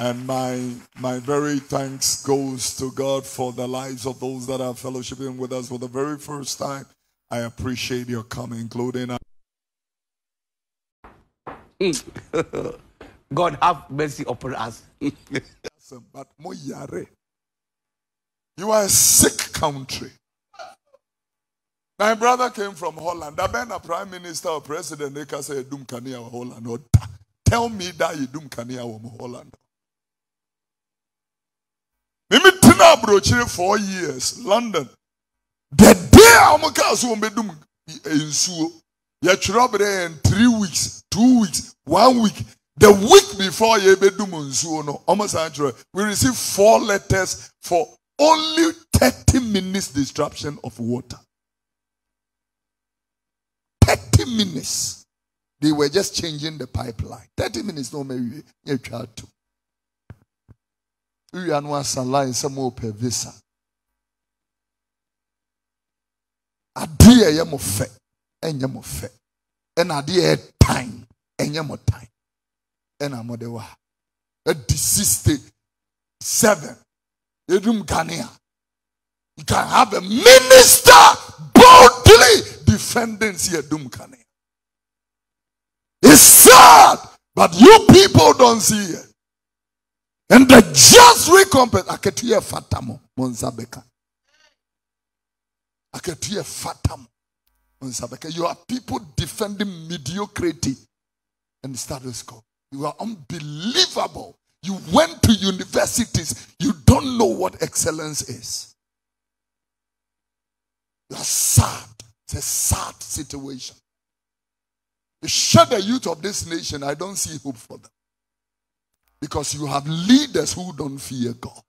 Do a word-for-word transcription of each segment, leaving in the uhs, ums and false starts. And my, my very thanks goes to God for the lives of those that are fellowshipping with us for the very first time. I appreciate your coming, including... God have mercy upon us. But you are a sick country. My brother came from Holland. The man, a prime minister or president, they can say, Holland. Tell me that you don't from Holland. Four years, London. The day I'm going to be in three weeks, two weeks, one week. The week before you be doing we received four letters for only thirty minutes disruption of water. Thirty minutes. They were just changing the pipeline. Thirty minutes, no maybe you try to. You are not aligned. Some more pervasive. Idea, you must fail, and you must fail. And idea time, and you must time. And I'm the one. A disease state seven. You don't Ghana. You can have a minister boldly defending your doom Ghana. It's sad, but you people don't see it. And the just recompense. I can hear Fatamo, Monzabeka. I can hear Fatamo, Monzabeka. You are people defending mediocrity and status quo. You are unbelievable. You went to universities. You don't know what excellence is. You are sad. It's a sad situation. You shut the youth of this nation. I don't see hope for them. Because you have leaders who don't fear God.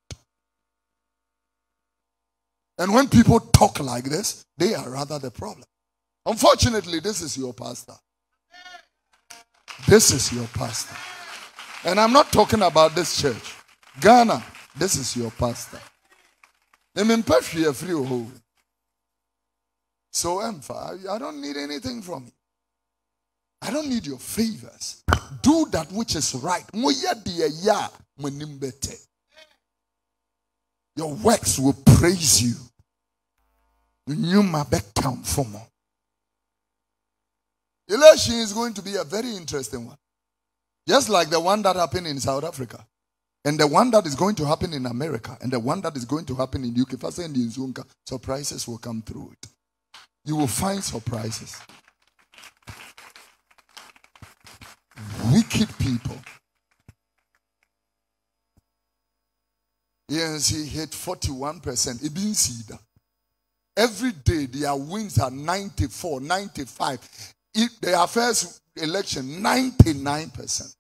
And when people talk like this, they are rather the problem. Unfortunately, this is your pastor. This is your pastor. And I'm not talking about this church. Ghana, this is your pastor. So, Empha, I don't need anything from you. I don't need your favors. Do that which is right. Your works will praise you. Election is going to be a very interesting one. Just like the one that happened in South Africa. And the one that is going to happen in America. And the one that is going to happen in U K. Surprises will come through it. You will find surprises. Wicked people. A N C hit forty-one percent. It didn't see that. Every day their wins are ninety-four, ninety-five. If their first election, ninety-nine percent.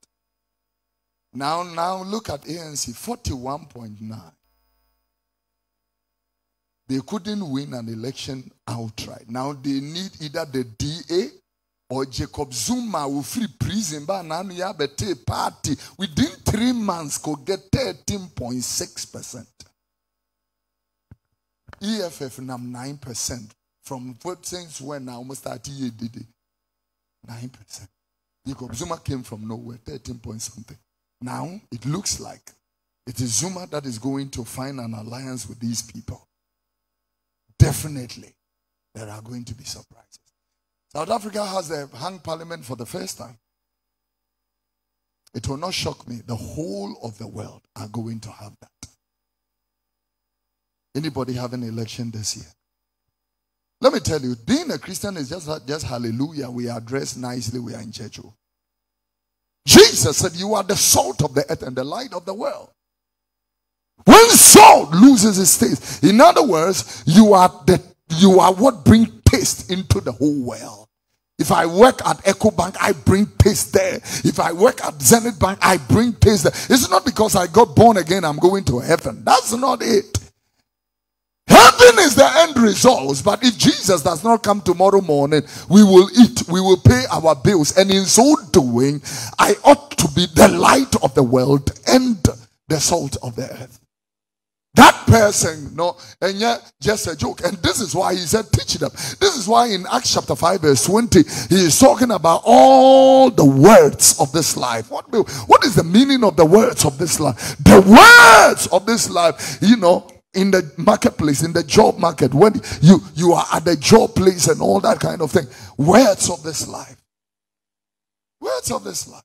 Now, now look at A N C, forty-one point nine. They couldn't win an election outright. Now they need either the D A or Jacob Zuma will free prison, but now we have a party within three months could get thirteen point six percent. E F F nam nine percent from what since when now almost thirty years did it. nine percent. Jacob Zuma came from nowhere, thirteen point something. Now it looks like it is Zuma that is going to find an alliance with these people. Definitely, there are going to be surprises. South Africa has a hung parliament for the first time. It will not shock me. The whole of the world are going to have that. Anybody have an election this year? Let me tell you, being a Christian is just, just hallelujah. We are dressed nicely. We are in church. Jesus said, you are the salt of the earth and the light of the world. When salt loses its taste, in other words, you are the you are what brings taste into the whole world. If I work at Ecobank, I bring taste there. If I work at Zenith Bank, I bring taste there. It's not because I got born again, I'm going to heaven. That's not it. Heaven is the end result. But if Jesus does not come tomorrow morning, we will eat, we will pay our bills. And in so doing, I ought to be the light of the world and the salt of the earth. That person, no, and yet just a joke. And this is why he said, teach them. This is why in Acts chapter five, verse twenty, he is talking about all the words of this life. What, what is the meaning of the words of this life? The words of this life, you know, in the marketplace, in the job market, when you, you are at the job place and all that kind of thing. Words of this life. Words of this life.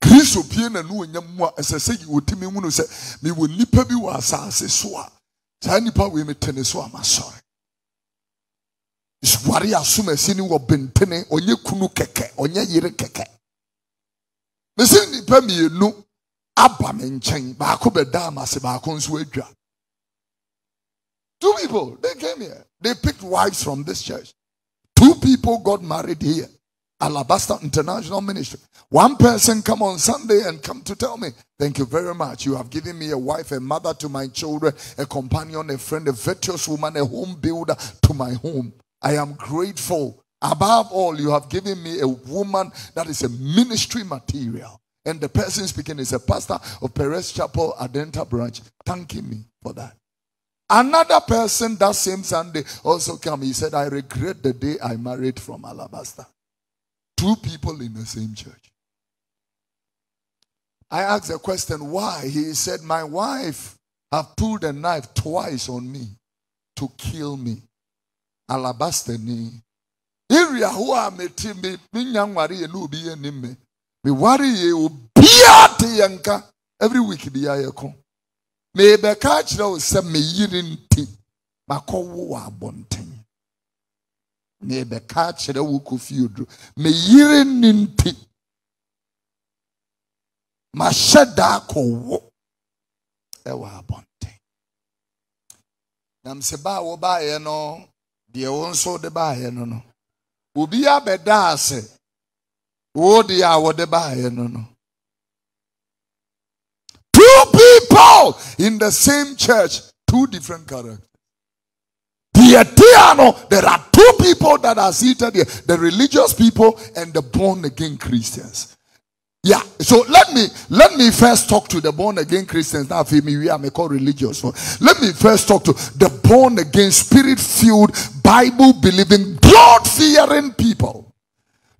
Kristo pie na nu onyammo a esese gi otimi hunu se me woni pa bi wa asase so a ta nipa we metene so amasore iswari asuma sini wo bentene onye kunu keke onye yire keke me se nipa mienu aba me nchen ba ko be da amase ba ko nso adwa. Two people, they came here, they picked wives from this church. Two people got married here, Alabaster International Ministry. One person come on Sunday and come to tell me, thank you very much. You have given me a wife, a mother to my children, a companion, a friend, a virtuous woman, a home builder to my home. I am grateful. Above all, you have given me a woman that is a ministry material. And the person speaking is a pastor of Perez Chapel Adenta Branch, thanking me for that. Another person that same Sunday also came. He said, I regret the day I married from Alabaster. Two people in the same church. I asked the question, why? He said, my wife have pulled a knife twice on me to kill me. Alabaster ni. Iria hua meti me minyangwari elu biye nime. Me wari ye ubiya te yanka. Every week biya yekon. Me bekachi na use me yirinti. Makowo wa bonten. Me bekachi na wukufi udru. Me yirinti. Mashada ko wo ewa abonte. Namse ba wo ba ye no de wonso de ba ye no no. Obi abeda ase wo de a wo de ba ye no no. Two people in the same church, two different characters. There are two people that are seated here, the religious people and the born again Christians. Yeah, so let me let me first talk to the born again Christians. Now, for me, we are called religious. So let me first talk to the born again, spirit filled, Bible believing, God fearing people.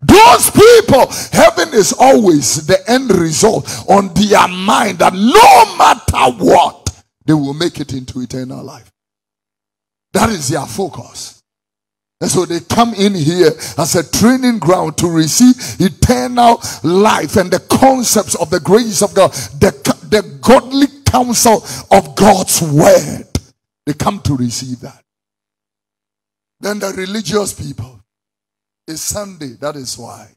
Those people, heaven is always the end result on their mind that no matter what, they will make it into eternal life. That is their focus. And so they come in here as a training ground to receive eternal life and the concepts of the grace of God, the, the godly counsel of God's word. They come to receive that. Then the religious people, it's Sunday, that is why.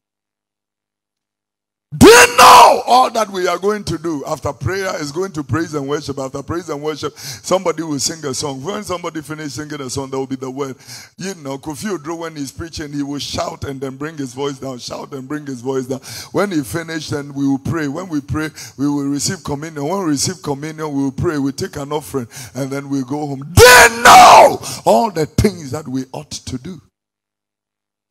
They know all that we are going to do after prayer is going to praise and worship. After praise and worship, somebody will sing a song. When somebody finishes singing a song, there will be the word. You know, Kofi Oduro, when he's preaching, he will shout and then bring his voice down. Shout and bring his voice down. When he finished, then we will pray. When we pray, we will receive communion. When we receive communion, we will pray. We take an offering and then we go home. They know all the things that we ought to do.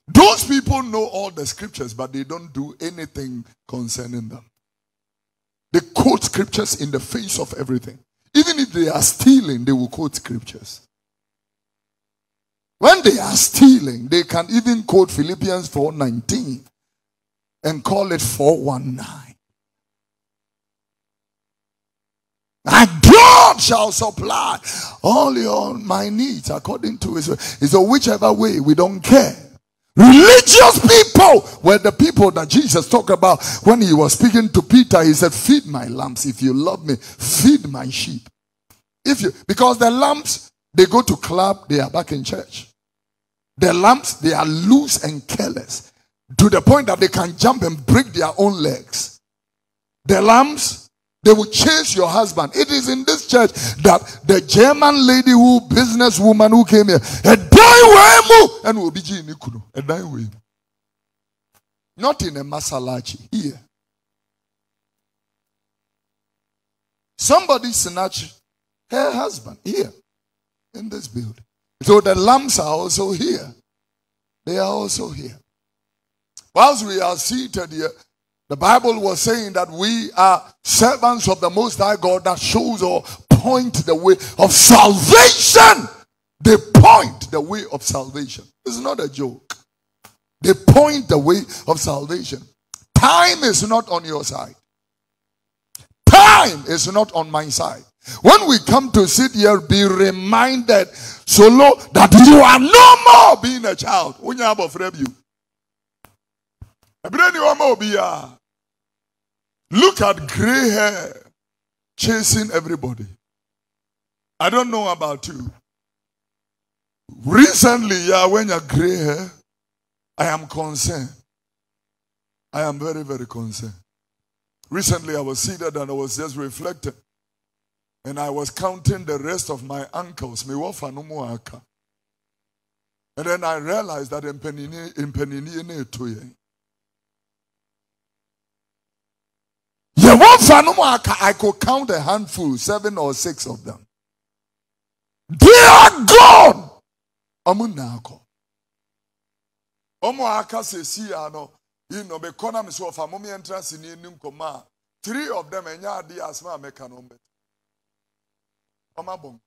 Those people know all the scriptures, but they don't do anything concerning them. They quote scriptures in the face of everything. Even if they are stealing, they will quote scriptures. When they are stealing, they can even quote Philippians four nineteen and call it four one nine. My God shall supply all your my needs according to his will. So whichever way, we don't care. Religious people were the people that Jesus talked about when he was speaking to Peter. He said, feed my lambs. If you love me, feed my sheep. If you, because the lambs, they go to club, they are back in church. The lambs, they are loose and careless to the point that they can jump and break their own legs. The lambs, they will chase your husband. It is in this church that the German lady who, businesswoman who came here, and will be in not in a masalachi here. Somebody snatched her husband here in this building. So the lambs are also here. They are also here. Whilst we are seated here, The Bible was saying that we are servants of the Most High God that shows or point the way of salvation. They point the way of salvation. It's not a joke. They point the way of salvation. Time is not on your side. Time is not on my side. When we come to sit here, be reminded, Solo, that you are no more being a child. Look at gray hair chasing everybody. I don't know about you. Recently, yeah, when you're gray hair, I am concerned. I am very, very concerned. Recently, I was seated and I was just reflecting. And I was counting the rest of my uncles. And then I realized that in Penini, in Penini, I could count a handful, seven or six of them. They are gone. Amunako. Omoaka Sesiano, you know, the economy so for mommy entrance in Numkoma. Three of them, and ya di asma mekanombe. Omabong.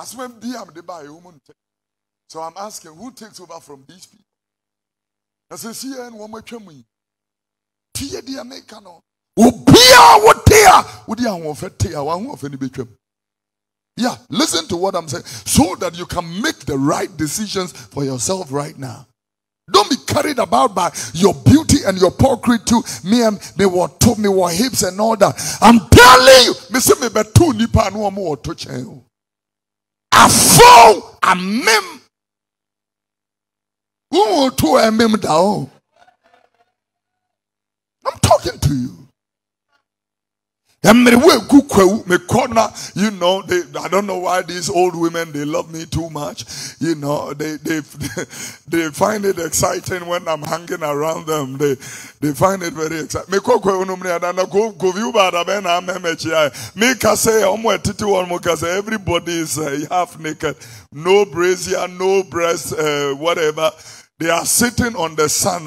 Aswem diam de by woman. So I'm asking, who takes over from these people? As a see and woman chummy. Tia dia mekano. Ubia what tear would ya won't fit tear one of any bitch. Yeah, listen to what I'm saying so that you can make the right decisions for yourself right now. Don't be carried about by your beauty and your portrait too. Me and me what top me what hips and all that. I'm telling you, me say me betu nipa no mo to chen. Afo amem. Wo to amem down. I'm talking to you. You know, they, I don't know why these old women, they love me too much. You know, they they they find it exciting when I'm hanging around them. They they find it very exciting. Everybody is uh, half naked, no brazier, no breast, uh, whatever. They are sitting on the sun.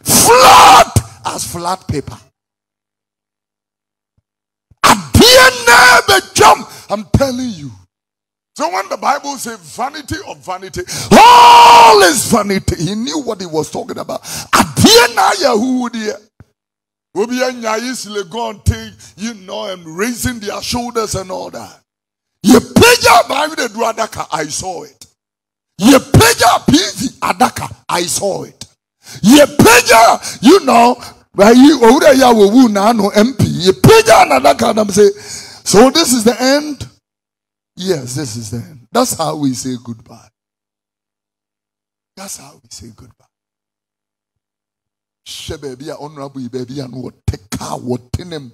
Flat as flat paper. I'm telling you. So when the Bible says vanity of vanity, all is vanity. He knew what he was talking about. You know, and raising their shoulders and all that. I saw it. I saw it. Ye peja, you know, where you over ya wu na no M P. Ye peja another kind of say. So this is the end. Yes, this is the end. That's how we say goodbye. That's how we say goodbye. She baby, honorable baby, and what take car, what ten him.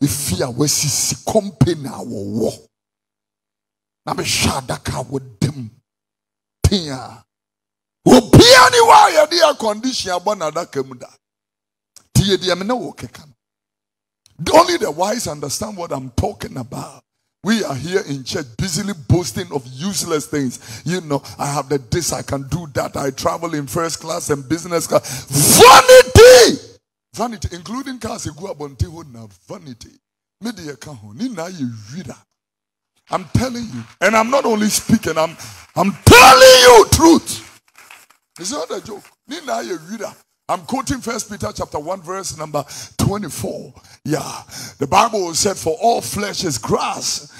If you are with company, our war. Now be shadaka with them. Tia. Only the wise understand what I'm talking about. We are here in church busily boasting of useless things. You know, I have the this, I can do that. I travel in first class and business class. Vanity! Vanity, including cars, vanity. I'm telling you. And I'm not only speaking, I'm, I'm telling you truth. It's not a joke. I'm quoting First Peter chapter one verse number twenty-four. Yeah. The Bible said, for all flesh is grass,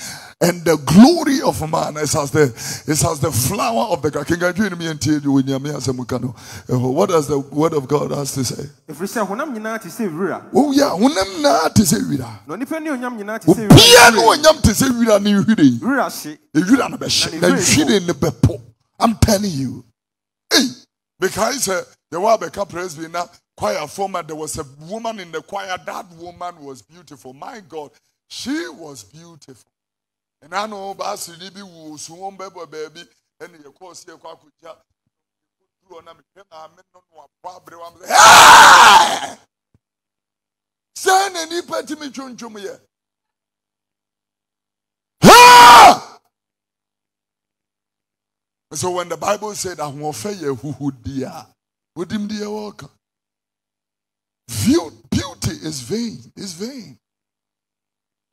and the glory of man is as the, is as the flower of the grass. What does the word of God has to say? Oh yeah. I'm telling you. Hey. Because uh, there were a couple of in that choir format. There was a woman in the choir. That woman was beautiful. My God, she was beautiful. And I know Basilibi was one baby, and of course, you could send any petty me to me. So when the Bible said, I will fail you, who would be a would him be a walker? Beauty is vain, is vain.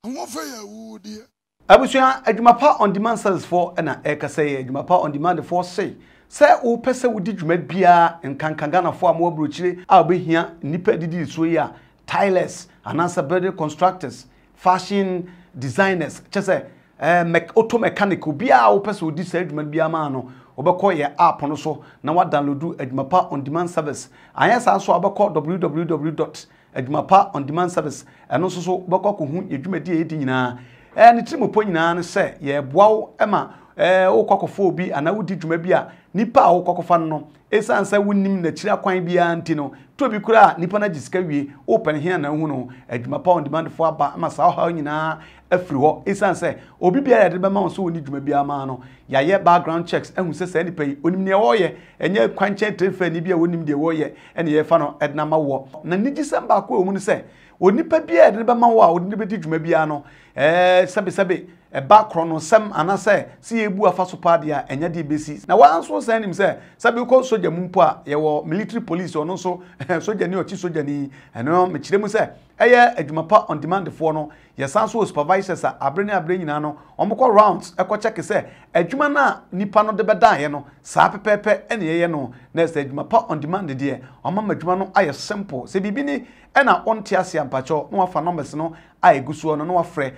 I won't fail you, who would be a. I wish you had my part on demand sells for an acre say, my part on demand for say. Say, oh, person would did you make beer and cancangana for more brutally. I'll be here, nipper did this way, tilers, and answer building constructors, fashion designers, just say. Eh, mek auto mechanical bia wo pese odi sa adwuma bia ma no obekọ ye app no so na wa downloadu adwumapa on demand service anya sa so obekọ w w w dot adwumapa on demand service eno so so obekọ ko hu adwuma die edi nyina eh ne trimopo nyina ne se ye boawo ema eh wo kwakofo obi ana wo di adwuma bia nipa wo kwakofa no esan sa wonim na kira kwan bia nti no to bi kura nipa na gisika wie open hia na hu no adwumapa on demand fo aba ema sa ha nyina afiri hɔ esan sɛ obi biara de bɛma so woni dwuma bia ma no yayɛ background checks ehun sɛ sɛ nipa yi onim ne wɔyɛ ɛnyɛ kwankyɛn trefa ni bia wonim de wɔyɛ ɛne yɛ fa no ɛdna ma wɔ na nigi sɛ baako emu ne sɛ onipa biara de bɛma wɔ a odi ne bɛdi dwuma bia no eh sɛbe sɛbe ɛba kro no sɛm ana sɛ si ebu afa so paade a ɛnya de besi na wanso sɛ nim sɛ sɛbe kɔ soja mu mpo a yɛwɔ military police ɔno so soja ne ɔchi soja ni ɛno mekyerɛ mu sɛ ɛyɛ adwumapa on demand for no yɛsan so supervisors a abrene abrene nyina no ɔmkɔ rounds ɛkɔ check sɛ adwuma na nipa no de bɛdaayɛ no saa pɛpɛpɛ ɛne yɛyɛ no na sɛ adwumapa on demand deɛ ɔmama adwuma no ayɛ simple sɛ bibi ni ɛna ɔnte ase ampachɔ no afa numbers no ayɛ gusuo no no afrɛ